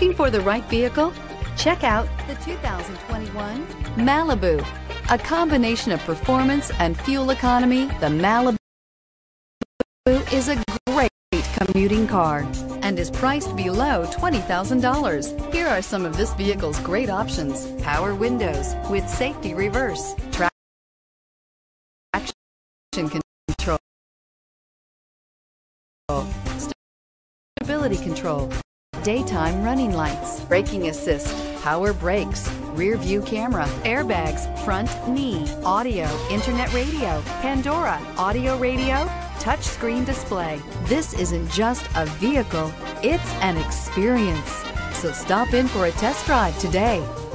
Looking for the right vehicle? Check out the 2021 Malibu. A combination of performance and fuel economy, the Malibu is a great commuting car and is priced below $20,000. Here are some of this vehicle's great options: power windows with safety reverse, traction control, stability control, daytime running lights, braking assist, power brakes, rear view camera, airbags, front knee, audio, internet radio, Pandora, audio radio, touchscreen display. This isn't just a vehicle, it's an experience. So stop in for a test drive today.